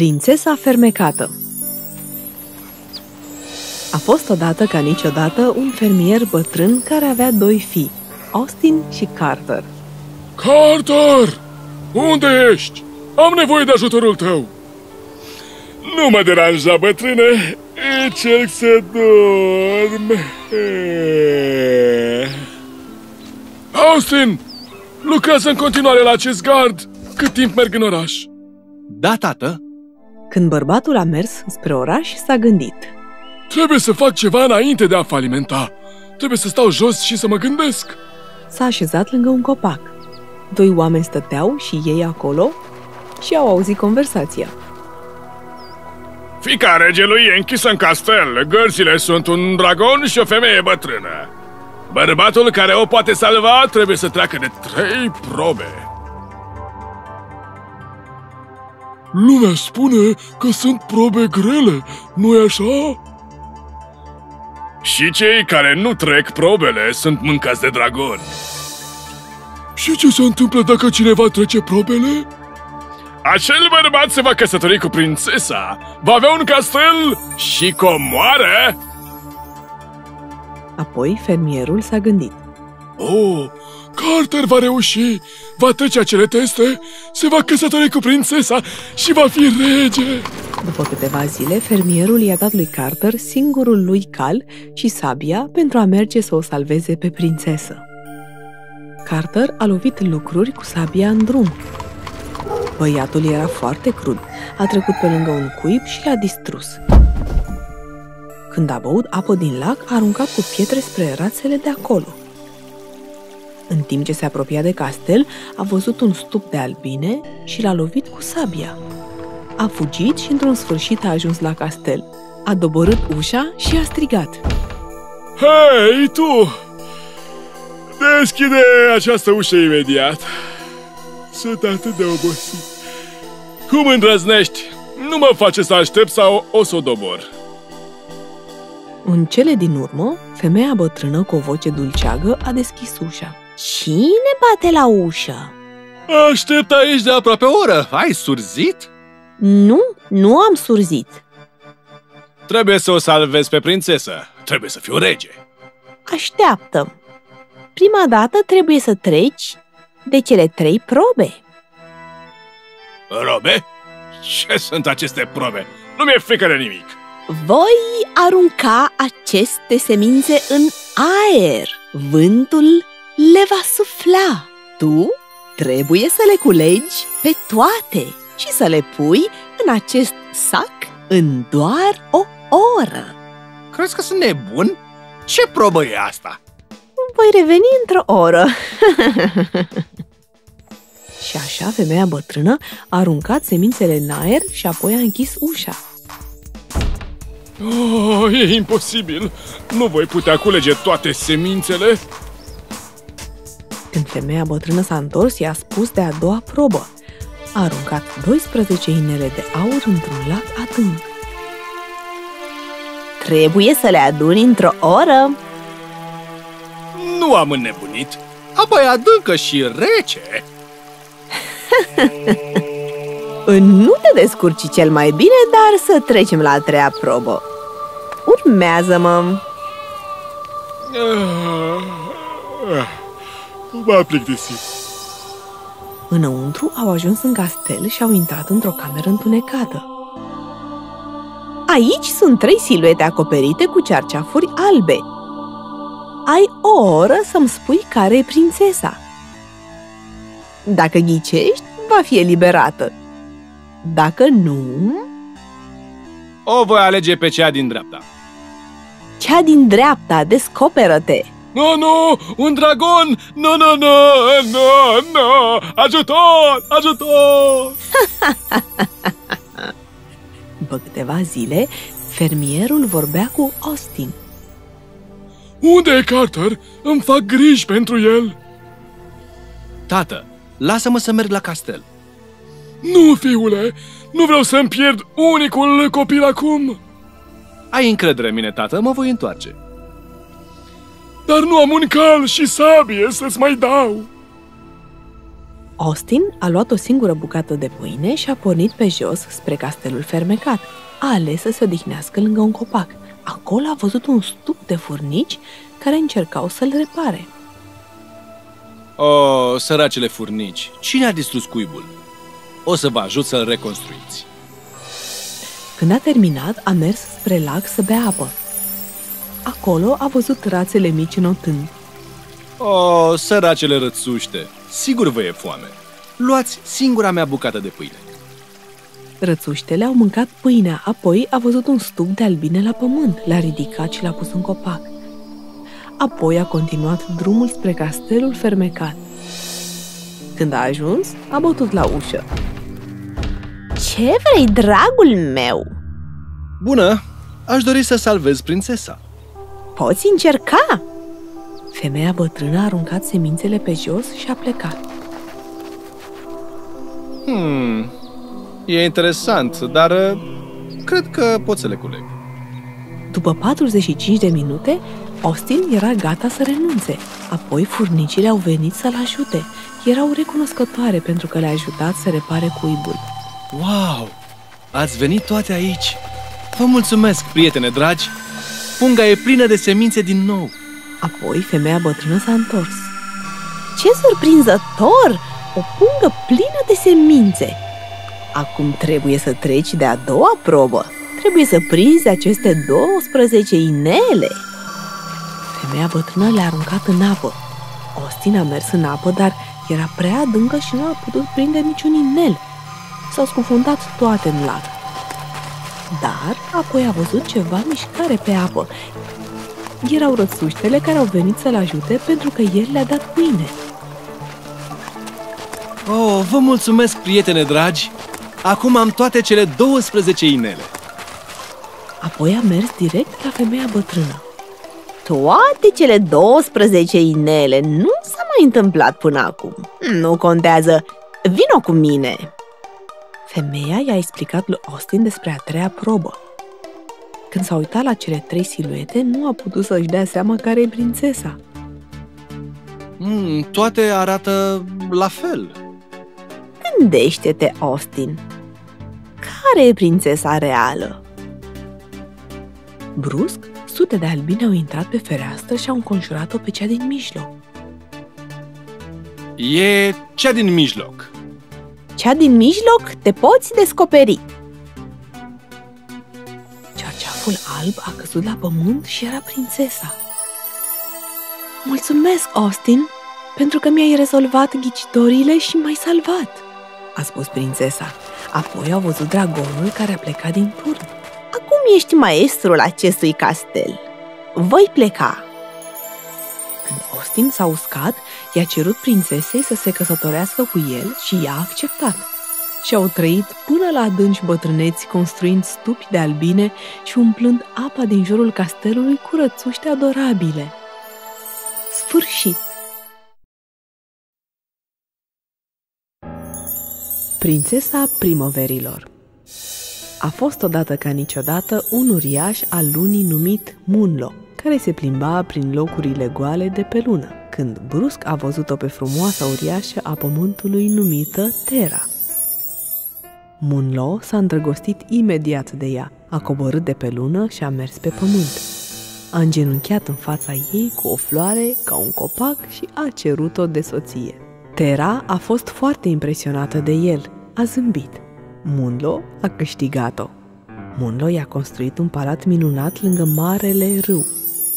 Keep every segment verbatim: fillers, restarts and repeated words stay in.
Prințesa fermecată. A fost odată ca niciodată un fermier bătrân care avea doi fii, Austin și Carter. Carter! Unde ești? Am nevoie de ajutorul tău! Nu mă deranja, bătrâne! Încerc să dorm! Austin! Lucrează în continuare la acest gard, cât timp merg în oraș! Da, tată! Când bărbatul a mers spre oraș, s-a gândit. Trebuie să fac ceva înainte de a falimenta. Trebuie să stau jos și să mă gândesc. S-a așezat lângă un copac. Doi oameni stăteau și ei acolo și au auzit conversația. Fica regelui e închisă în castel. Gărzile sunt un dragon și o femeie bătrână. Bărbatul care o poate salva trebuie să treacă de trei probe. Lumea spune că sunt probe grele, nu-i așa? Și cei care nu trec probele sunt mâncați de dragon. Și ce se întâmplă dacă cineva trece probele? Acel bărbat se va căsători cu prințesa, va avea un castel și comoară. Apoi fermierul s-a gândit. Oh, Carter va reuși, va trece acele teste, se va căsători cu prințesa și va fi rege! După câteva zile, fermierul i-a dat lui Carter singurul lui cal și sabia pentru a merge să o salveze pe prințesă. Carter a lovit lucruri cu sabia în drum. Băiatul era foarte crud, a trecut pe lângă un cuib și l-a distrus. Când a băut apă din lac, a aruncat cu pietre spre rațele de acolo. În timp ce se apropia de castel, a văzut un stup de albine și l-a lovit cu sabia. A fugit și într-un sfârșit a ajuns la castel. A doborât ușa și a strigat. Hei, tu! Deschide această ușă imediat! Sunt atât de obosit! Cum îndrăznești? Nu mă face să aștept sau o să o dobor! În cele din urmă, femeia bătrână cu o voce dulceagă a deschis ușa. Cine bate la ușă? Aștept aici de aproape o oră. Ai surzit? Nu, nu am surzit. Trebuie să o salvez pe prințesă. Trebuie să fiu rege. Așteaptă. Prima dată trebuie să treci de cele trei probe. Probe? Ce sunt aceste probe? Nu mi-e frică de nimic. Voi arunca aceste semințe în aer. Vântul le va sufla. Tu trebuie să le culegi pe toate și să le pui în acest sac în doar o oră. Crezi că sunt nebun? Ce probă e asta? Voi reveni într-o oră. Și așa femeia bătrână a aruncat semințele în aer și apoi a închis ușa. Oh, e imposibil! Nu voi putea culege toate semințele! Când femeia bătrână s-a întors, i-a spus de a doua probă. A aruncat douăsprezece inele de aur într-un lac adânc. Trebuie să le aduni într-o oră! Nu am înnebunit! Apa e adâncă și rece! Nu te descurci cel mai bine, dar să trecem la a treia probă. Urmează-mă! M-a plictisit. Înăuntru au ajuns în castel și au intrat într-o cameră întunecată. Aici sunt trei siluete acoperite cu cearceafuri albe. Ai o oră să-mi spui care e prințesa. Dacă ghicești, va fi eliberată. Dacă nu... O voi alege pe cea din dreapta. Cea din dreapta, descoperă-te! Nu, nu! Un dragon! Nu, nu, nu! Nu, nu! Ajutor! Ajutor! După câteva zile, fermierul vorbea cu Austin. Unde e Carter? Îmi fac griji pentru el! Tată, lasă-mă să merg la castel. Nu, fiule! Nu vreau să-mi pierd unicul copil acum! Ai încredere în mine, tată, mă voi întoarce. Dar nu am un cal și sabie să-ți mai dau! Austin a luat o singură bucată de pâine și a pornit pe jos spre castelul fermecat. A ales să se odihnească lângă un copac. Acolo a văzut un stup de furnici care încercau să-l repare. O, săracele furnici, cine a distrus cuibul? O să vă ajut să-l reconstruiți. Când a terminat, a mers spre lac să bea apă. Acolo a văzut rațele mici înotând. O, săracele rățuște, sigur vă e foame. Luați singura mea bucată de pâine. Rățuștele au mâncat pâinea, apoi a văzut un stup de albine la pământ, l-a ridicat și l-a pus în copac. Apoi a continuat drumul spre castelul fermecat. Când a ajuns, a bătut la ușă. Ce vrei, dragul meu? Bună! Aș dori să salvez prințesa. Poți încerca! Femeia bătrână a aruncat semințele pe jos și a plecat. Hmm... E interesant, dar cred că pot să le culeg. După patruzeci și cinci de minute, Austin era gata să renunțe. Apoi furnicile au venit să-l ajute. Erau recunoscătoare pentru că le-a ajutat să repare cuibul. Wow! Ați venit toate aici! Vă mulțumesc, prietene dragi! Punga e plină de semințe din nou! Apoi femeia bătrână s-a întors. Ce surprinzător! O pungă plină de semințe! Acum trebuie să treci de a doua probă. Trebuie să prinzi aceste douăsprezece inele. Femeia bătrână le-a aruncat în apă. Austin a mers în apă, dar era prea adâncă și nu a putut prinde niciun inel. S-au scufundat toate în lac. Dar apoi a văzut ceva mișcare pe apă. Erau rățuștele care au venit să-l ajute pentru că el le-a dat pâine. Oh, vă mulțumesc, prietene dragi! Acum am toate cele douăsprezece inele. Apoi a mers direct la femeia bătrână. Toate cele douăsprezece inele, nu s-a mai întâmplat până acum. Nu contează, vino cu mine. Femeia i-a explicat lui Austin despre a treia probă. Când s-a uitat la cele trei siluete, nu a putut să-și dea seama care e prințesa. Mm, toate arată la fel. Gândește-te, Austin. Care e prințesa reală? Brusc, sute de albine au intrat pe fereastră și au înconjurat-o pe cea din mijloc. E cea din mijloc. Cea din mijloc te poți descoperi. Cearceaful alb a căzut la pământ și era prințesa. Mulțumesc, Austin, pentru că mi-ai rezolvat ghicitorile și m-ai salvat, a spus prințesa. Apoi au văzut dragonul care a plecat din turn. Acum ești maestrul acestui castel. Voi pleca. Când Austin s-a uscat, i-a cerut prințesei să se căsătorească cu el și i-a acceptat. Și au trăit până la adânci bătrâneți, construind stupi de albine și umplând apa din jurul castelului cu rățuște adorabile. Sfârșit! Prințesa primăverilor. A fost odată ca niciodată un uriaș al lunii numit Munlo, care se plimba prin locurile goale de pe lună, când brusc a văzut-o pe frumoasa uriașă a pământului numită Terra. Munlo s-a îndrăgostit imediat de ea, a coborât de pe lună și a mers pe pământ. A îngenunchiat în fața ei cu o floare ca un copac și a cerut-o de soție. Terra a fost foarte impresionată de el, a zâmbit. Munlo a câștigat-o. Munlo i-a construit un palat minunat lângă marele râu.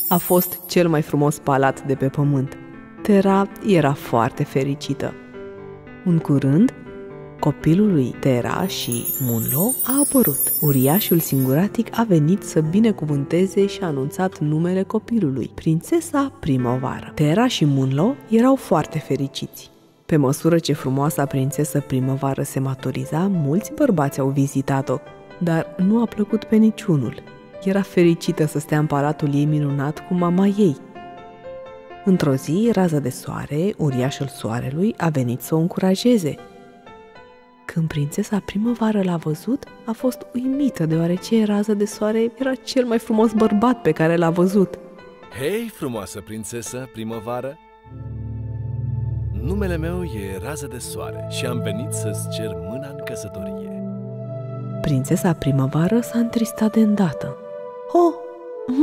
A fost cel mai frumos palat de pe pământ. Terra era foarte fericită. În curând, copilul lui Terra și Munlo a apărut. Uriașul singuratic a venit să binecuvânteze și a anunțat numele copilului, Prințesa Primăvară. Terra și Munlo erau foarte fericiți. Pe măsură ce frumoasa prințesă primăvară se maturiza, mulți bărbați au vizitat-o, dar nu a plăcut pe niciunul. Era fericită să stea în palatul ei minunat cu mama ei. Într-o zi, Rază de Soare, uriașul soarelui, a venit să o încurajeze. Când prințesa primăvară l-a văzut, a fost uimită, deoarece Rază de Soare era cel mai frumos bărbat pe care l-a văzut. Hei, frumoasă prințesă primăvară! Numele meu e Rază de Soare și am venit să-ți cer mâna în căsătorie. Prințesa Primăvară s-a întristat de îndată. Oh,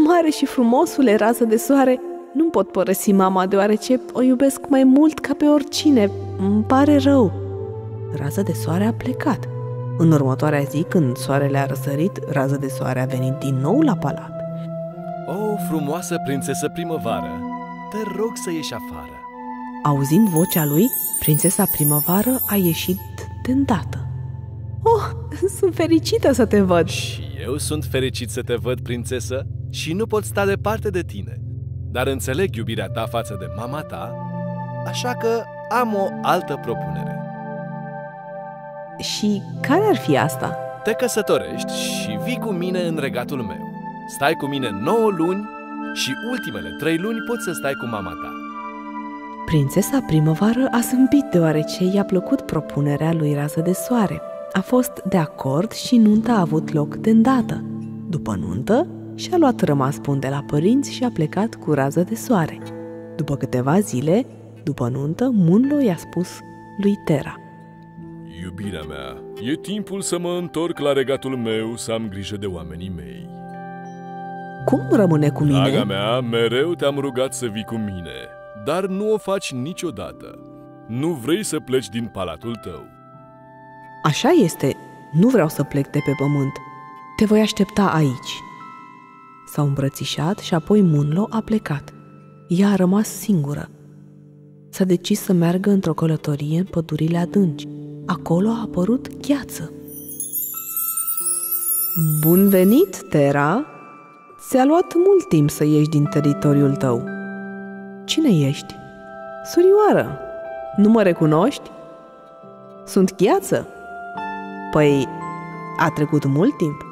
mare și frumosule Rază de Soare, nu pot părăsi mama deoarece o iubesc mai mult ca pe oricine. Îmi pare rău. Rază de Soare a plecat. În următoarea zi, când soarele a răsărit, Rază de Soare a venit din nou la palat. O, frumoasă Prințesă Primăvară, te rog să ieși afară. Auzind vocea lui, Prințesa Primăvară a ieșit de îndată. Oh, sunt fericită să te văd! Și eu sunt fericit să te văd, prințesă, și nu pot sta departe de tine. Dar înțeleg iubirea ta față de mama ta, așa că am o altă propunere. Și care ar fi asta? Te căsătorești și vii cu mine în regatul meu. Stai cu mine nouă luni și ultimele trei luni poți să stai cu mama ta. Prințesa Primăvară a zâmbit deoarece i-a plăcut propunerea lui Rază de Soare. A fost de acord și nunta a avut loc de îndată. După nuntă, și-a luat rămas bun de la părinți și a plecat cu Rază de Soare. După câteva zile, după nuntă, Munlo i-a spus lui Terra: Iubirea mea, e timpul să mă întorc la regatul meu să am grijă de oamenii mei. Cum rămâne cu mine? Draga mea, mereu te-am rugat să vii cu mine, dar nu o faci niciodată. Nu vrei să pleci din palatul tău. Așa este, nu vreau să plec de pe pământ. Te voi aștepta aici. S-au îmbrățișat și apoi Munlo a plecat. Ea a rămas singură. S-a decis să meargă într-o călătorie în pădurile adânci. Acolo a apărut Gheață. Bun venit, Terra! Ți-a luat mult timp să ieși din teritoriul tău. Cine ești? Surioară, nu mă recunoști? Sunt Gheață. Păi, a trecut mult timp.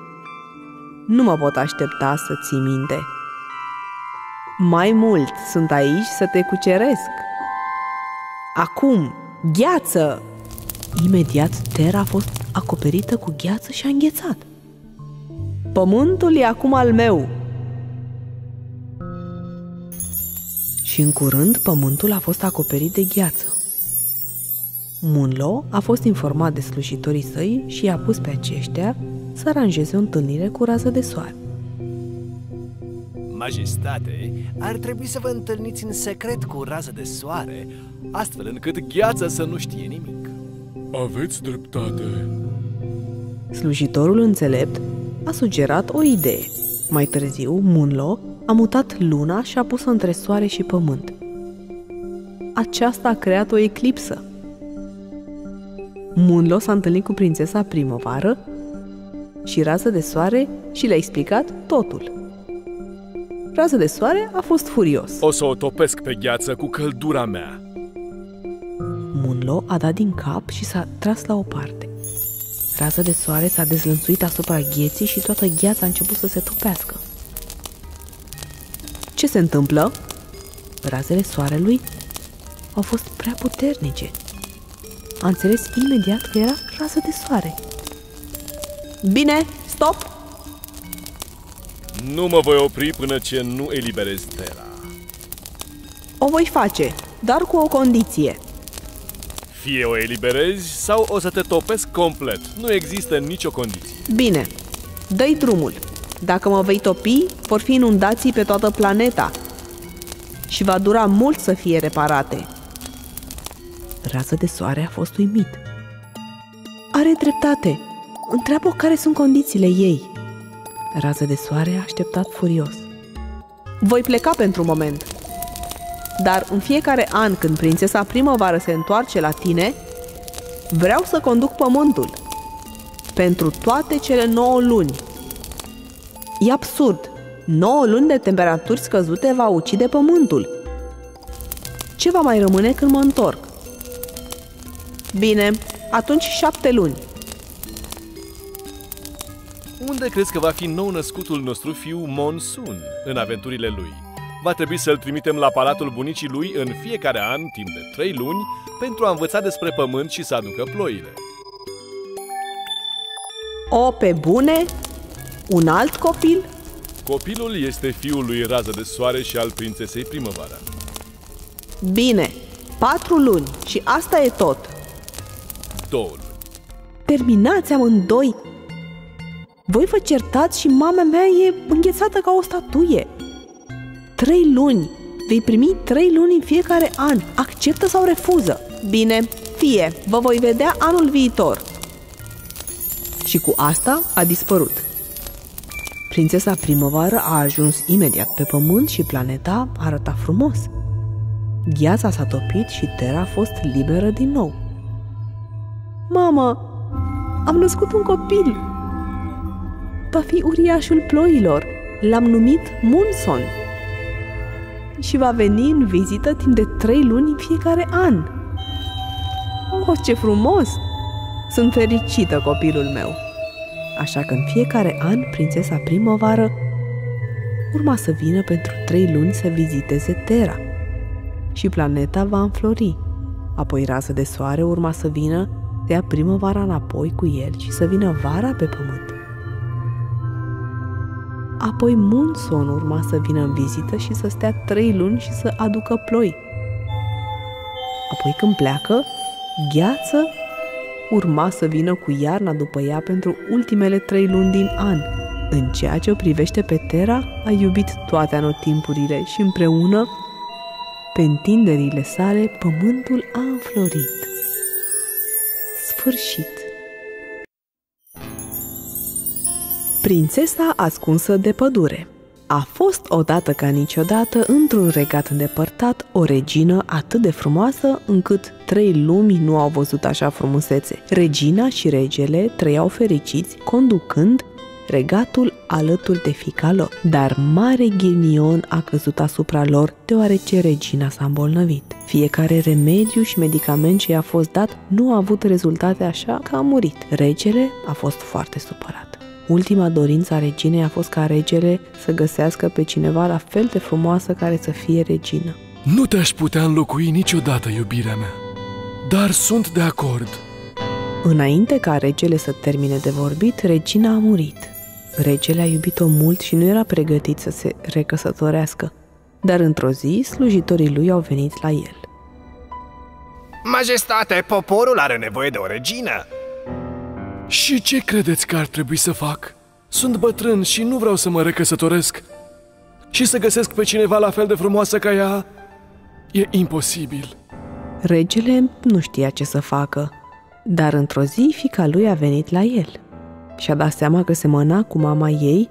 Nu mă pot aștepta să ții minte. Mai mult, sunt aici să te cuceresc. Acum, Gheață! Imediat, Terra a fost acoperită cu gheață și a înghețat. Pământul e acum al meu! Și în curând, pământul a fost acoperit de gheață. Munlo a fost informat de slujitorii săi și i-a pus pe aceștia să aranjeze o întâlnire cu Rază de Soare. Majestate, ar trebui să vă întâlniți în secret cu Rază de Soare, astfel încât gheața să nu știe nimic. Aveți dreptate. Slujitorul înțelept a sugerat o idee. Mai târziu, Munlo a mutat luna și a pus-o între soare și pământ. Aceasta a creat o eclipsă. Munlo s-a întâlnit cu Prințesa Primăvară și Rază de Soare și le-a explicat totul. Rază de Soare a fost furios. O să o topesc pe gheață cu căldura mea. Munlo a dat din cap și s-a tras la o parte. Rază de Soare s-a dezlănțuit asupra gheții și toată gheața a început să se topească. Ce se întâmplă? Razele soarelui au fost prea puternice. A înțeles imediat că era Rază de Soare. Bine, stop! Nu mă voi opri până ce nu eliberez Terra. O voi face, dar cu o condiție. Fie o eliberezi sau o să te topesc complet. Nu există nicio condiție. Bine, dă-i drumul. Dacă mă vei topi, vor fi inundații pe toată planeta și va dura mult să fie reparate. Rază de Soare a fost uimit. Are dreptate. Întreabă care sunt condițiile ei. Rază de Soare a așteptat furios. Voi pleca pentru un moment. Dar în fiecare an când Prințesa Primăvară se întoarce la tine, vreau să conduc pământul. Pentru toate cele nouă luni. E absurd. nouă luni de temperaturi scăzute va ucide pământul. Ce va mai rămâne când mă întorc? Bine, atunci șapte luni. Unde crezi că va fi nou-născutul nostru fiu Monsun în aventurile lui? Va trebui să-l trimitem la palatul bunicii lui în fiecare an, timp de trei luni, pentru a învăța despre pământ și să aducă ploile. O, pe bune! Un alt copil? Copilul este fiul lui Rază de Soare și al Prințesei Primăvara. Bine, Patru luni și asta e tot. Două luni. Terminați amândoi. Voi vă certați și mama mea e înghețată ca o statuie. Trei luni. Vei primi trei luni în fiecare an. Acceptă sau refuză? Bine, fie, vă voi vedea anul viitor. Și cu asta a dispărut. Prințesa Primăvară a ajuns imediat pe pământ și planeta arăta frumos. Gheața s-a topit și Terra a fost liberă din nou. Mama, am născut un copil! Va fi uriașul ploilor. L-am numit Monsun. Și va veni în vizită timp de trei luni în fiecare an. Oh, ce frumos! Sunt fericită, copilul meu! Așa că în fiecare an, Prințesa Primăvară urma să vină pentru trei luni să viziteze Terra. Și planeta va înflori. Apoi Rază de Soare urma să vină, să ia primăvara înapoi cu el și să vină vara pe pământ. Apoi Monsun urma să vină în vizită și să stea trei luni și să aducă ploi. Apoi când pleacă, Gheață urma să vină cu iarna după ea pentru ultimele trei luni din an. În ceea ce o privește pe Terra, a iubit toate anotimpurile și împreună, pe întinderile sale, pământul a înflorit. Sfârșit. Prințesa ascunsă de pădure. A fost odată ca niciodată, într-un regat îndepărtat, o regină atât de frumoasă încât trei lumi nu au văzut așa frumusețe. Regina și regele trăiau fericiți, conducând regatul alături de fiica lor. Dar mare ghinion a căzut asupra lor, deoarece regina s-a îmbolnăvit. Fiecare remediu și medicament ce i-a fost dat nu a avut rezultate, așa că a murit. Regele a fost foarte supărat. Ultima dorință a reginei a fost ca regele să găsească pe cineva la fel de frumoasă care să fie regină. Nu te-aș putea înlocui niciodată, iubirea mea, dar sunt de acord. Înainte ca regele să termine de vorbit, regina a murit. Regele a iubit-o mult și nu era pregătit să se recăsătorească, dar într-o zi slujitorii lui au venit la el. Majestate, poporul are nevoie de o regină! Și ce credeți că ar trebui să fac? Sunt bătrân și nu vreau să mă recăsătoresc. Și să găsesc pe cineva la fel de frumoasă ca ea e imposibil. Regele nu știa ce să facă, dar într-o zi fiica lui a venit la el. Și-a dat seama că semăna cu mama ei,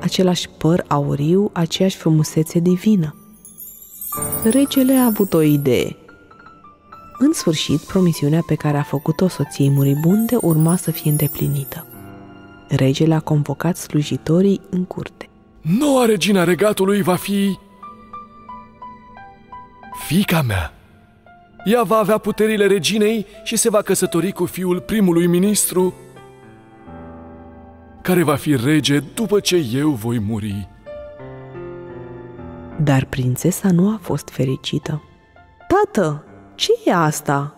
același păr auriu, aceeași frumusețe divină. Regele a avut o idee. În sfârșit, promisiunea pe care a făcut-o soției muribunde urma să fie îndeplinită. Regele a convocat slujitorii în curte. Noua regina regatului va fi fiica mea. Ea va avea puterile reginei și se va căsători cu fiul primului ministru, care va fi rege după ce eu voi muri. Dar prințesa nu a fost fericită. Tată! Ce e asta?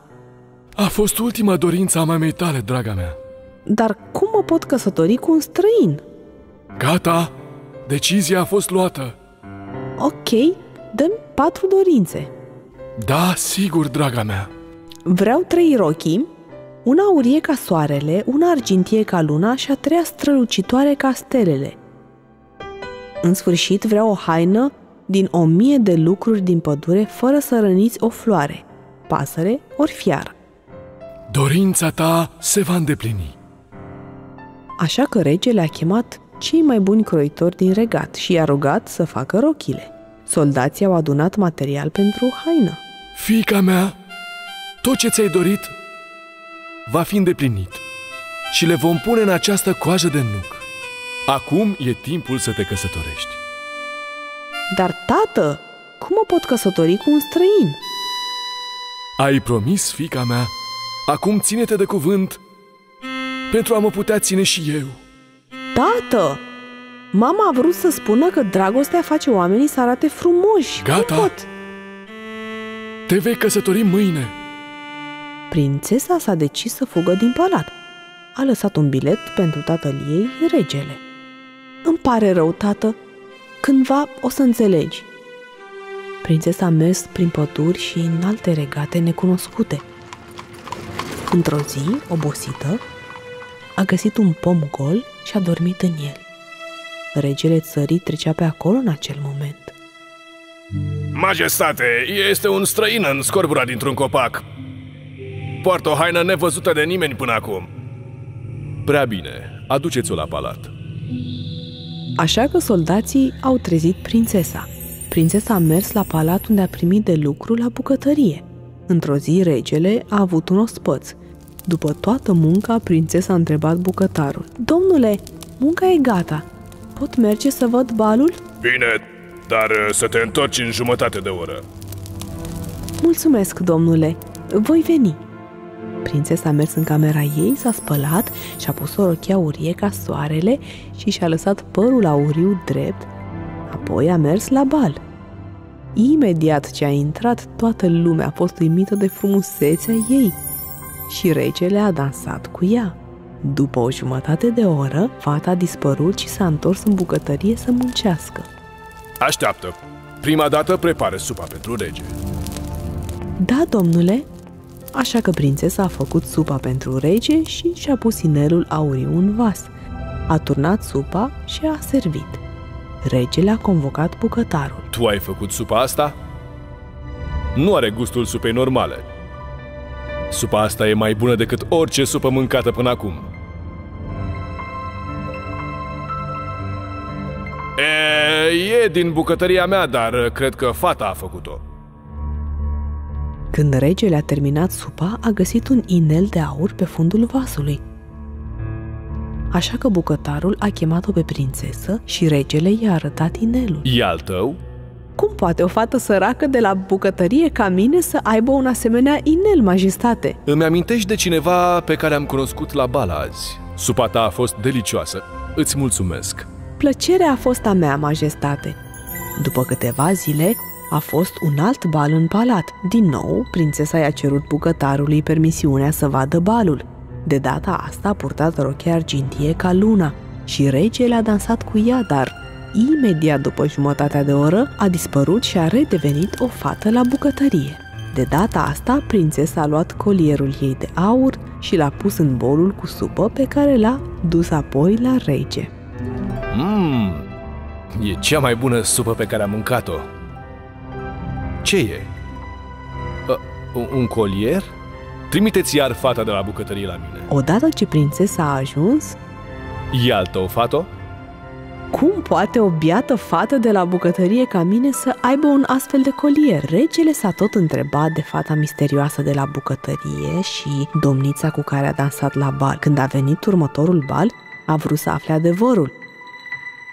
A fost ultima dorință a mamei tale, draga mea. Dar cum mă pot căsători cu un străin? Gata! Decizia a fost luată. Ok, dăm patru dorințe. Da, sigur, draga mea. Vreau trei rochii, una aurie ca soarele, una argintie ca luna și a treia strălucitoare ca stelele. În sfârșit, vreau o haină din o mie de lucruri din pădure fără să răniți o floare, pasăre ori fiară. Dorința ta se va îndeplini. Așa că regele a chemat cei mai buni croitori din regat și i-a rugat să facă rochile. Soldații au adunat material pentru haină. Fiica mea, tot ce ți-ai dorit va fi îndeplinit și le vom pune în această coajă de nuc. Acum e timpul să te căsătorești. Dar, tată, cum mă pot căsători cu un străin? Ai promis, fiica mea, acum ține-te de cuvânt pentru a mă putea ține și eu. Tată, mama a vrut să spună că dragostea face oamenii să arate frumoși. Gata! Cum pot? Te vei căsători mâine. Prințesa s-a decis să fugă din palat. A lăsat un bilet pentru tatăl ei, regele. Îmi pare rău, tată, cândva o să înțelegi. prințesa a mers prin păduri și în alte regate necunoscute. Într-o zi, obosită, a găsit un pom gol și a dormit în el. Regele țării trecea pe acolo în acel moment. Majestate, este un străin în scorbura dintr-un copac. Poartă o haină nevăzută de nimeni până acum. Prea bine, aduceți-o la palat. Așa că soldații au trezit prințesa. Prințesa a mers la palat unde a primit de lucru la bucătărie. Într-o zi, regele a avut un ospăț. După toată munca, prințesa a întrebat bucătarul: Domnule, munca e gata. Pot merge să văd balul? Bine, dar să te întorci în jumătate de oră. Mulțumesc, domnule, voi veni. Prințesa a mers în camera ei, s-a spălat și-a pus o rochie aurie ca soarele și și-a lăsat părul auriu drept. Apoi a mers la bal. Imediat ce a intrat, toată lumea a fost uimită de frumusețea ei și regele a dansat cu ea. După o jumătate de oră, fata a dispărut și s-a întors în bucătărie să muncească. Așteaptă! Prima dată prepară supa pentru rege. Da, domnule! Așa că prințesa a făcut supa pentru rege și și-a pus inelul auriu în vas. A turnat supa și a servit. Regele a convocat bucătarul. Tu ai făcut supa asta? Nu are gustul supei normale. Supa asta e mai bună decât orice supă mâncată până acum. E, e din bucătăria mea, dar cred că fata a făcut-o. Când regele a terminat supa, a găsit un inel de aur pe fundul vasului. Așa că bucătarul a chemat-o pe prințesă și regele i-a arătat inelul. E al tău? Cum poate o fată săracă de la bucătărie ca mine să aibă un asemenea inel, majestate? Îmi amintești de cineva pe care am cunoscut la bal azi. Supa ta a fost delicioasă. Îți mulțumesc. Plăcerea a fost a mea, majestate. După câteva zile, a fost un alt bal în palat. Din nou, prințesa i-a cerut bucătarului permisiunea să vadă balul. De data asta a purtat rochea argintie ca luna și regele a dansat cu ea, dar imediat după jumătatea de oră a dispărut și a redevenit o fată la bucătărie. De data asta, prințesa a luat colierul ei de aur și l-a pus în bolul cu supă pe care l-a dus apoi la rege. Mmm, e cea mai bună supă pe care am mâncat-o. Ce e? A, un colier? Trimiteți iar fata de la bucătărie la mine. Odată ce prințesa a ajuns... E al tău, fato? Cum poate o biată fată de la bucătărie ca mine să aibă un astfel de colier? Regele s-a tot întrebat de fata misterioasă de la bucătărie și domnița cu care a dansat la bal. Când a venit următorul bal, a vrut să afle adevărul,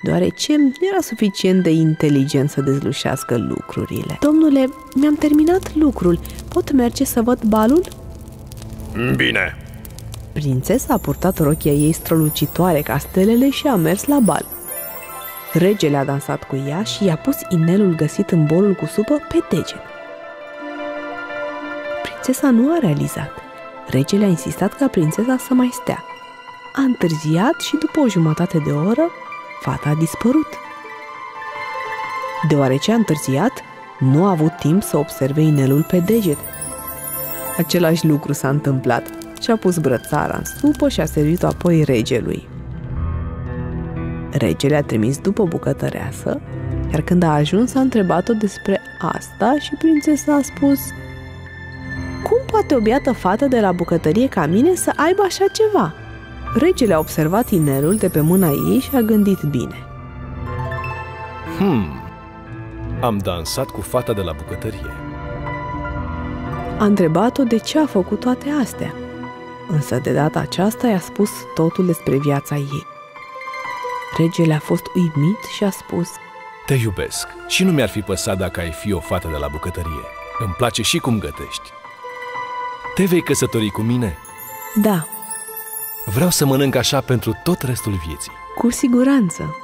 deoarece nu era suficient de inteligent să dezlușească lucrurile. Domnule, mi-am terminat lucrul. Pot merge să văd balul? Bine. Prințesa a purtat rochia ei strălucitoare ca stelele și a mers la bal. Regele a dansat cu ea și i-a pus inelul găsit în bolul cu supă pe deget. Prințesa nu a realizat. Regele a insistat ca prințesa să mai stea. A întârziat și după o jumătate de oră, fata a dispărut. Deoarece a întârziat, nu a avut timp să observe inelul pe deget. Același lucru s-a întâmplat. Și-a pus brățara în supă și a servit-o apoi regelui. Regele a trimis după bucătăreasă, iar când a ajuns a întrebat-o despre asta și prințesa a spus: Cum poate o biată fată de la bucătărie ca mine să aibă așa ceva? Regele a observat inelul de pe mâna ei și a gândit bine. Hmm, am dansat cu fata de la bucătărie. A întrebat-o de ce a făcut toate astea, însă de data aceasta i-a spus totul despre viața ei. Regele a fost uimit și a spus: Te iubesc și nu mi-ar fi păsat dacă ai fi o fată de la bucătărie. Îmi place și cum gătești. Te vei căsători cu mine? Da. Vreau să mănânc așa pentru tot restul vieții. Cu siguranță.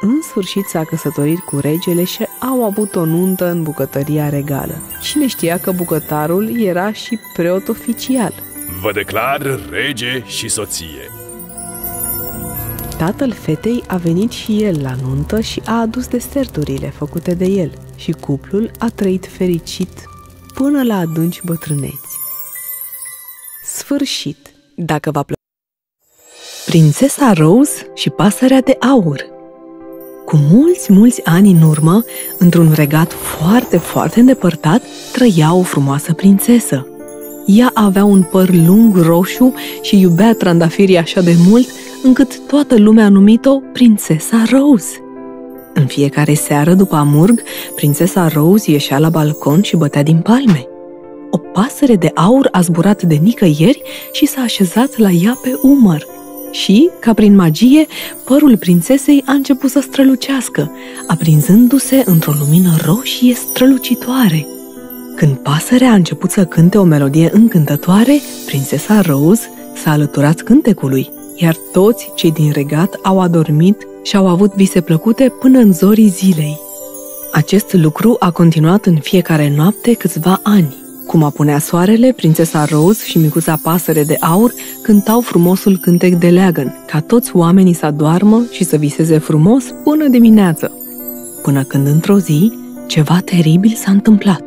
În sfârșit s-a căsătorit cu regele și au avut o nuntă în bucătăria regală. Cine știa că bucătarul era și preot oficial? Vă declar rege și soție. Tatăl fetei a venit și el la nuntă și a adus deserturile făcute de el. și cuplul a trăit fericit până la adânci bătrâneți. Sfârșit, dacă v-a plăcut. Prințesa Rose și pasărea de aur. Cu mulți, mulți ani în urmă, într-un regat foarte, foarte îndepărtat, trăia o frumoasă prințesă. Ea avea un păr lung roșu și iubea trandafirii așa de mult, încât toată lumea a numit-o Prințesa Rose. În fiecare seară după amurg, Prințesa Rose ieșea la balcon și bătea din palme. O pasăre de aur a zburat de nicăieri și s-a așezat la ea pe umăr. Și, ca prin magie, părul prințesei a început să strălucească, aprinzându-se într-o lumină roșie strălucitoare. Când pasărea a început să cânte o melodie încântătoare, Prințesa Rose s-a alăturat cântecului, iar toți cei din regat au adormit și au avut vise plăcute până în zorii zilei. Acest lucru a continuat în fiecare noapte câțiva ani. Cum apunea soarele, Prințesa Rose și micuța pasăre de aur cântau frumosul cântec de leagăn, ca toți oamenii să adoarmă și să viseze frumos până dimineață. Până când, într-o zi, ceva teribil s-a întâmplat.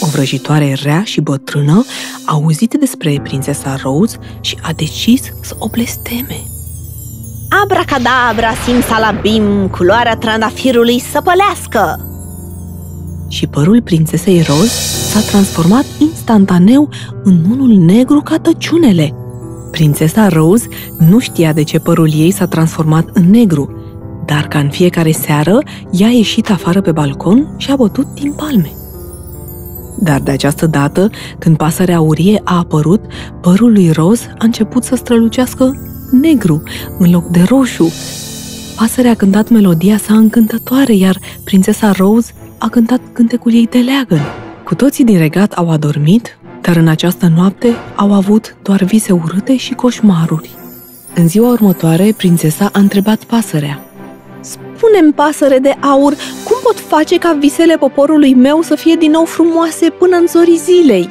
O vrăjitoare rea și bătrână a auzit despre Prințesa Rose și a decis să o blesteme. Abracadabra, simsalabim, culoarea trandafirului să pălească! Și părul Prințesei Rose s-a transformat instantaneu în unul negru ca tăciunele. Prințesa Rose nu știa de ce părul ei s-a transformat în negru, dar ca în fiecare seară, ea a ieșit afară pe balcon și a bătut din palme. Dar de această dată, când pasărea aurie a apărut, părul lui Rose a început să strălucească negru în loc de roșu. Pasărea a cântat melodia sa încântătoare, iar Prințesa Rose a cântat cântecul ei de leagăn. Cu toții din regat au adormit, dar în această noapte au avut doar vise urâte și coșmaruri. În ziua următoare, prințesa a întrebat pasărea: Spune-mi, pasăre de aur, cum pot face ca visele poporului meu să fie din nou frumoase până în zorii zilei?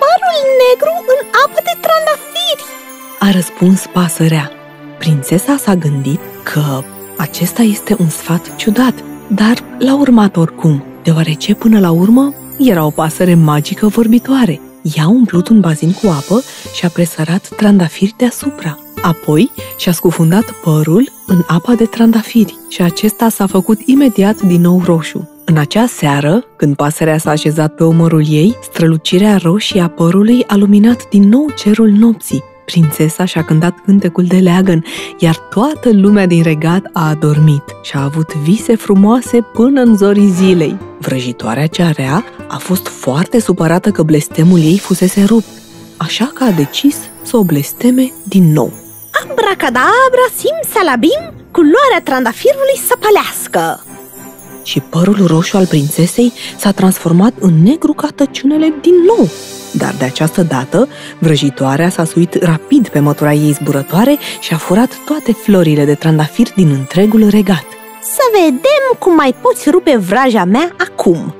Părul negru în apă de trandafiri, a răspuns pasărea. Prințesa s-a gândit că acesta este un sfat ciudat, dar l-a urmat oricum, deoarece până la urmă era o pasăre magică vorbitoare. Ea a umplut un bazin cu apă și a presărat trandafiri deasupra. Apoi și-a scufundat părul în apa de trandafiri și acesta s-a făcut imediat din nou roșu. În acea seară, când pasărea s-a așezat pe umărul ei, strălucirea roșie a părului a luminat din nou cerul nopții. Prințesa și-a cântat cântecul de leagăn, iar toată lumea din regat a adormit și a avut vise frumoase până în zorii zilei. Vrăjitoarea cea rea a fost foarte supărată că blestemul ei fusese rupt, așa că a decis să o blesteme din nou. Abracadabra, simsalabim, culoarea trandafirului să pălească! Și părul roșu al prințesei s-a transformat în negru ca tăciunele din nou. Dar de această dată, vrăjitoarea s-a suit rapid pe mătura ei zburătoare și a furat toate florile de trandafir din întregul regat. Să vedem cum mai poți rupe vraja mea acum!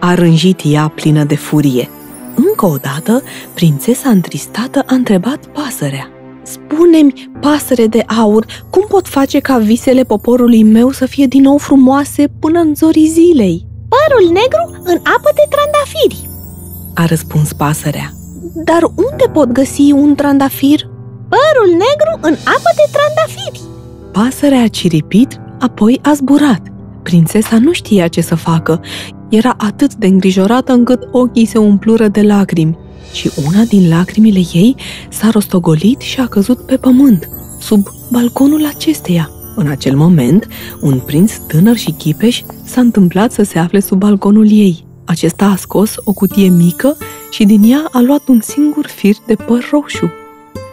A rânjit ea plină de furie. Încă o dată, prințesa întristată a întrebat pasărea: Spune-mi, pasăre de aur, cum pot face ca visele poporului meu să fie din nou frumoase până în zorii zilei? Părul negru în apă de trandafiri, a răspuns pasărea. Dar unde pot găsi un trandafir? Părul negru în apă de trandafiri, pasărea a ciripit, apoi a zburat. Prințesa nu știa ce să facă. Era atât de îngrijorată încât ochii se umplură de lacrimi. Și una din lacrimile ei s-a rostogolit și a căzut pe pământ, sub balconul acesteia. În acel moment, un prinț tânăr și chipeș s-a întâmplat să se afle sub balconul ei. Acesta a scos o cutie mică și din ea a luat un singur fir de păr roșu.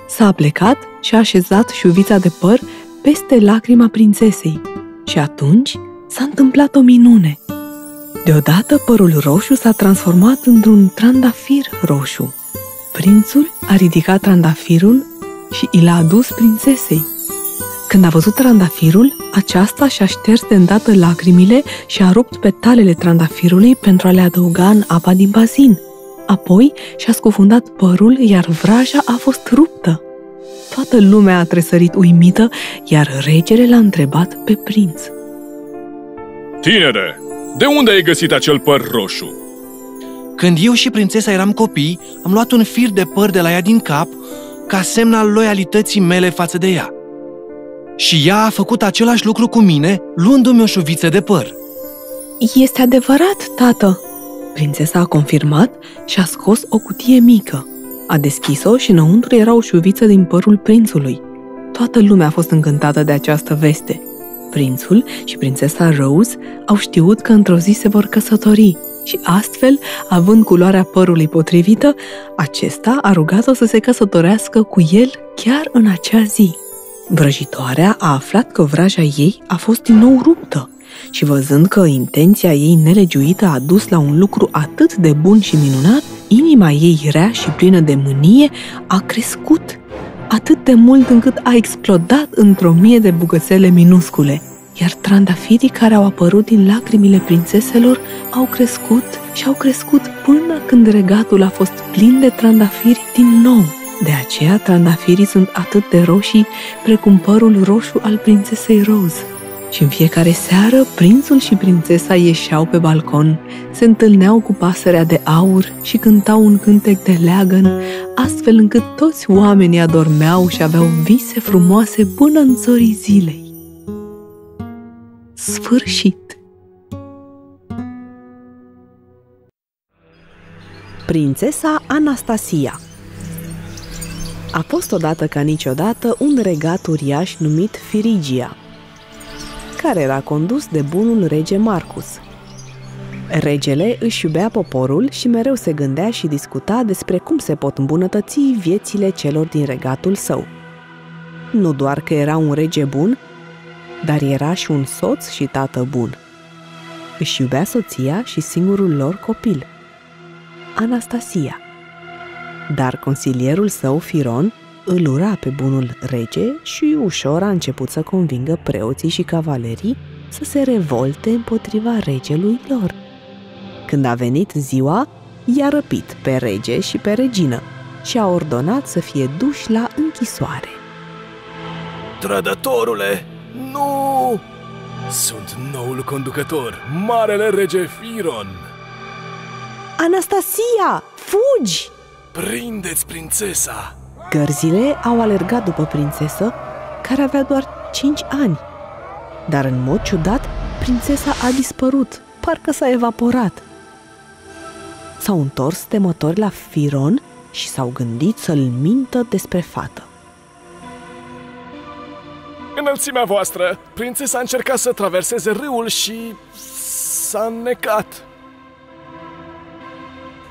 S-a plecat și a așezat șuvița de păr peste lacrima prințesei. Și atunci s-a întâmplat o minune. Deodată, părul roșu s-a transformat într-un trandafir roșu. Prințul a ridicat trandafirul și i l-a adus prințesei. Când a văzut trandafirul, aceasta și-a șters de îndată lacrimile și a rupt petalele trandafirului pentru a le adăuga în apa din bazin. Apoi și-a scufundat părul, iar vraja a fost ruptă. Toată lumea a tresărit uimită, iar regele l-a întrebat pe prinț: Tinere! De unde ai găsit acel păr roșu? Când eu și prințesa eram copii, am luat un fir de păr de la ea din cap ca semn al loialității mele față de ea. Și ea a făcut același lucru cu mine, luându-mi o șuviță de păr. Este adevărat, tată! Prințesa a confirmat și a scos o cutie mică. A deschis-o și înăuntru era o șuviță din părul prințului. Toată lumea a fost încântată de această veste. Prințul și prințesa Rose au știut că într-o zi se vor căsători și astfel, având culoarea părului potrivită, acesta a rugat-o să se căsătorească cu el chiar în acea zi. Vrăjitoarea a aflat că vraja ei a fost din nou ruptă și, văzând că intenția ei nelegiuită a dus la un lucru atât de bun și minunat, inima ei rea și plină de mânie a crescut atât de mult încât a explodat într-o mie de bucățele minuscule, iar trandafirii care au apărut din lacrimile prințeselor au crescut și au crescut până când regatul a fost plin de trandafiri din nou. De aceea, trandafirii sunt atât de roșii precum părul roșu al prințesei Rose. Și în fiecare seară, prințul și prințesa ieșeau pe balcon, se întâlneau cu pasărea de aur și cântau un cântec de leagăn, astfel încât toți oamenii adormeau și aveau vise frumoase până în zorii zilei. Sfârșit! Prințesa Anastasia. A fost odată ca niciodată un regat uriaș numit Phrygia, care era condus de bunul rege Marcus. Regele își iubea poporul și mereu se gândea și discuta despre cum se pot îmbunătăți viețile celor din regatul său. Nu doar că era un rege bun, dar era și un soț și tată bun. Își iubea soția și singurul lor copil, Anastasia. Dar consilierul său, Viron, îl ura pe bunul rege și ușor a început să convingă preoții și cavalerii să se revolte împotriva regelui lor. Când a venit ziua, i-a răpit pe rege și pe regină și a ordonat să fie duși la închisoare. Trădătorule, nu! Sunt noul conducător, marele rege Viron! Anastasia, fugi! Prindeți prințesa! Gărzile au alergat după prințesă, care avea doar cinci ani. Dar în mod ciudat, prințesa a dispărut, parcă s-a evaporat. S-au întors temători la Viron și s-au gândit să-l mintă despre fată. Înălțimea voastră, prințesa a încercat să traverseze râul și s-a înnecat.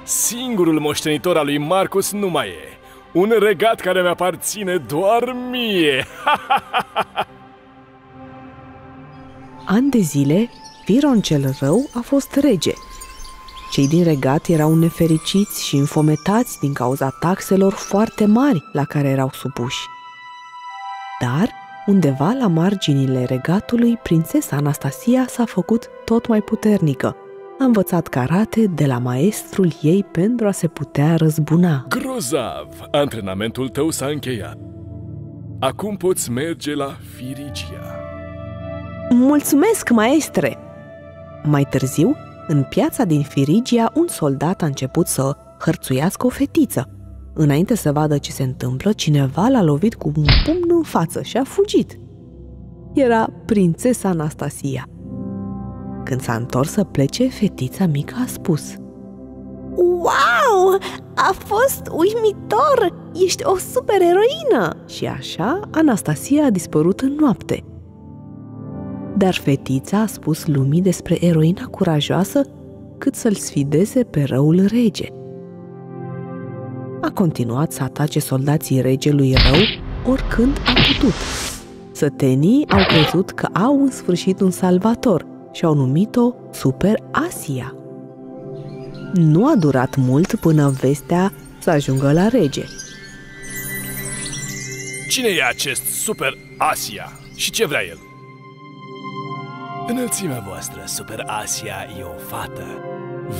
Singurul moștenitor al lui Marcus nu mai e. Un regat care mi-aparține doar mie! Ani de zile, Viron cel rău a fost rege. Cei din regat erau nefericiți și înfometați din cauza taxelor foarte mari la care erau supuși. Dar, undeva la marginile regatului, prințesa Anastasia s-a făcut tot mai puternică. A învățat karate de la maestrul ei pentru a se putea răzbuna. Grozav! Antrenamentul tău s-a încheiat. Acum poți merge la Phrygia. Mulțumesc, maestre! Mai târziu, în piața din Phrygia, un soldat a început să hărțuiască o fetiță. Înainte să vadă ce se întâmplă, cineva l-a lovit cu un pumn în față și a fugit. Era prințesa Anastasia. Când s-a întors să plece, fetița mică a spus: Wow! A fost uimitor! Ești o supereroină! Și așa, Anastasia a dispărut în noapte. Dar fetița a spus lumii despre eroina curajoasă cât să-l sfideze pe răul rege. A continuat să atace soldații regelui rău oricând a putut. Sătenii au crezut că au în sfârșit un salvator și au numit-o Super Asia. Nu a durat mult până vestea să ajungă la rege. Cine e acest Super Asia și ce vrea el? Înălțimea voastră, Super Asia e o fată.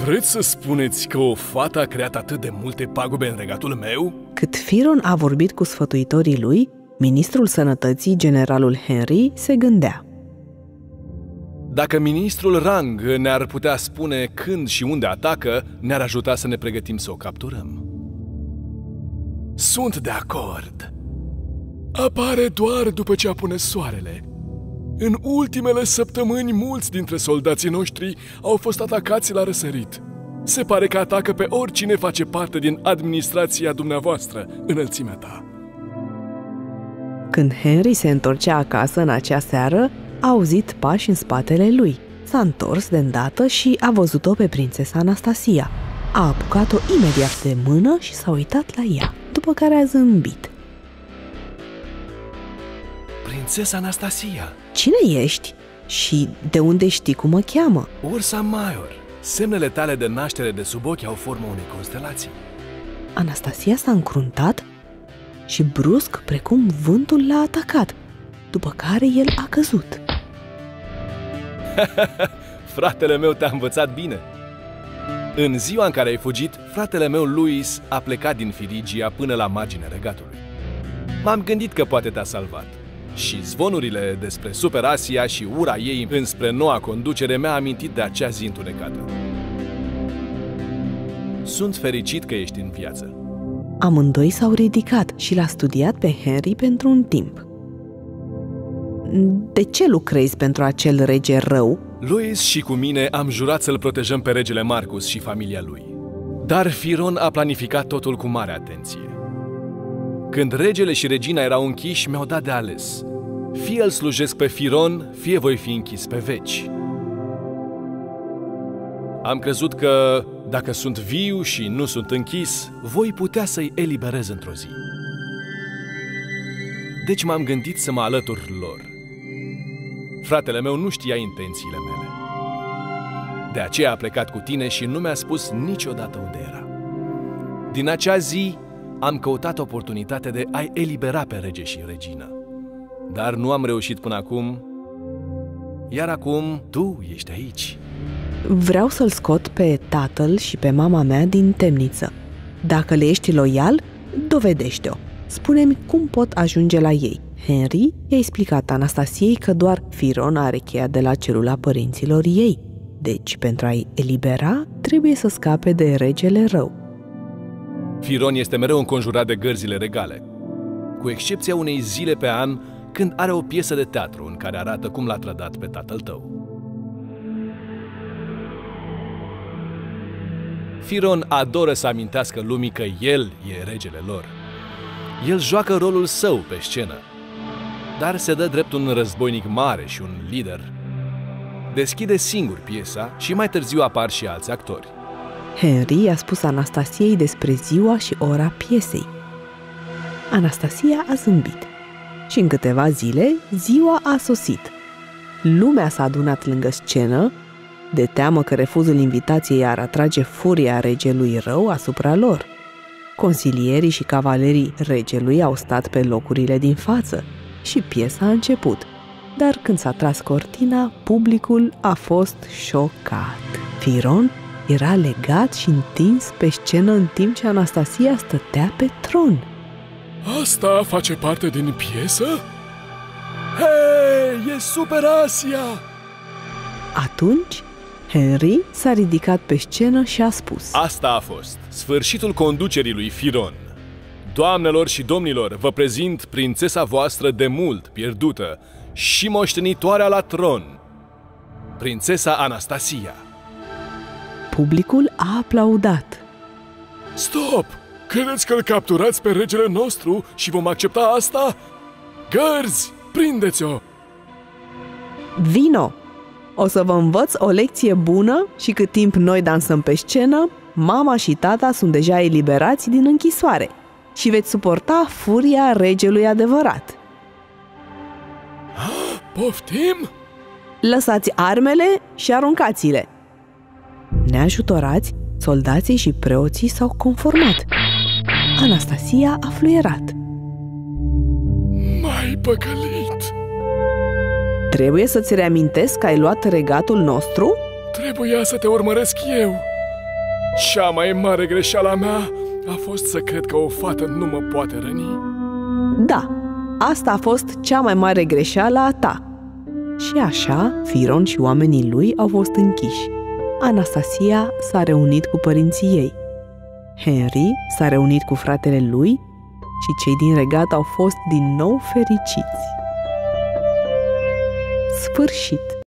Vreți să spuneți că o fată a creat atât de multe pagube în regatul meu? Cât Viron a vorbit cu sfătuitorii lui, ministrul sănătății, generalul Henry, se gândea: Dacă ministrul Rang ne-ar putea spune când și unde atacă, ne-ar ajuta să ne pregătim să o capturăm. Sunt de acord. Apare doar după ce apune soarele. În ultimele săptămâni, mulți dintre soldații noștri au fost atacați la răsărit. Se pare că atacă pe oricine face parte din administrația dumneavoastră, înălțimea ta. Când Henry se întorcea acasă în acea seară, a auzit pași în spatele lui. S-a întors de îndată și a văzut-o pe prințesa Anastasia. A apucat-o imediat de mână și s-a uitat la ea, după care a zâmbit. Prințesa Anastasia! Cine ești? Și de unde știi cum mă cheamă? Ursa Maior. Semnele tale de naștere de sub ochi au formă unei constelații. Anastasia s-a încruntat și brusc, precum vântul, l-a atacat, după care el a căzut. Fratele meu te-a învățat bine! În ziua în care ai fugit, fratele meu, Louis, a plecat din Phrygia până la marginea regatului. M-am gândit că poate te-a salvat. Și zvonurile despre Super Asia și ura ei înspre noua conducere mi-a amintit de acea zi întunecată. Sunt fericit că ești în viață. Amândoi s-au ridicat și l-a studiat pe Henry pentru un timp. De ce lucrezi pentru acel rege rău? Louis și cu mine am jurat să-l protejăm pe regele Marcus și familia lui. Dar Viron a planificat totul cu mare atenție. Când regele și regina erau închiși, mi-au dat de ales. Fie îl slujesc pe Viron, fie voi fi închis pe veci. Am crezut că, dacă sunt viu și nu sunt închis, voi putea să-i eliberez într-o zi. Deci m-am gândit să mă alătur lor. Fratele meu nu știa intențiile mele. De aceea a plecat cu tine și nu mi-a spus niciodată unde era. Din acea zi, am căutat oportunitatea de a-i elibera pe rege și regina. Dar nu am reușit până acum, iar acum tu ești aici. Vreau să-l scot pe tatăl și pe mama mea din temniță. Dacă le ești loial, dovedește-o. Spune-mi cum pot ajunge la ei. Henry i-a explicat Anastasiei că doar Viron are cheia de la celula părinților ei. Deci, pentru a-i elibera, trebuie să scape de regele rău. Viron este mereu înconjurat de gărzile regale, cu excepția unei zile pe an când are o piesă de teatru în care arată cum l-a trădat pe tatăl tău. Viron adoră să amintească lumii că el e regele lor. El joacă rolul său pe scenă, dar se dă drept un războinic mare și un lider. Deschide singur piesa și mai târziu apar și alți actori. Henry a spus Anastasiei despre ziua și ora piesei. Anastasia a zâmbit și în câteva zile ziua a sosit. Lumea s-a adunat lângă scenă, de teamă că refuzul invitației ar atrage furia regelui rău asupra lor. Consilierii și cavalerii regelui au stat pe locurile din față și piesa a început. Dar când s-a tras cortina, publicul a fost șocat. Viron era legat și întins pe scenă în timp ce Anastasia stătea pe tron. Asta face parte din piesă? Hei, e Super Asia! Atunci, Henry s-a ridicat pe scenă și a spus: Asta a fost sfârșitul conducerii lui Viron. Doamnelor și domnilor, vă prezint prințesa voastră de mult pierdută și moștenitoarea la tron, prințesa Anastasia. Publicul a aplaudat. Stop! Credeți că îl capturați pe regele nostru și vom accepta asta? Gărzi, prindeți-o! Vino! O să vă învăț o lecție bună și cât timp noi dansăm pe scenă, mama și tata sunt deja eliberați din închisoare și veți suporta furia regelui adevărat. Poftim? Lăsați armele și aruncați-le! Neajutorați, soldații și preoții s-au conformat. Anastasia a fluierat. M-ai păcălit! Trebuie să-ți reamintesc că ai luat regatul nostru? Trebuia să te urmăresc eu. Cea mai mare greșeală mea a fost să cred că o fată nu mă poate răni. Da, asta a fost cea mai mare greșeală a ta. Și așa, Viron și oamenii lui au fost închiși. Anastasia s-a reunit cu părinții ei. Henry s-a reunit cu fratele lui și cei din regat au fost din nou fericiți. Sfârșit!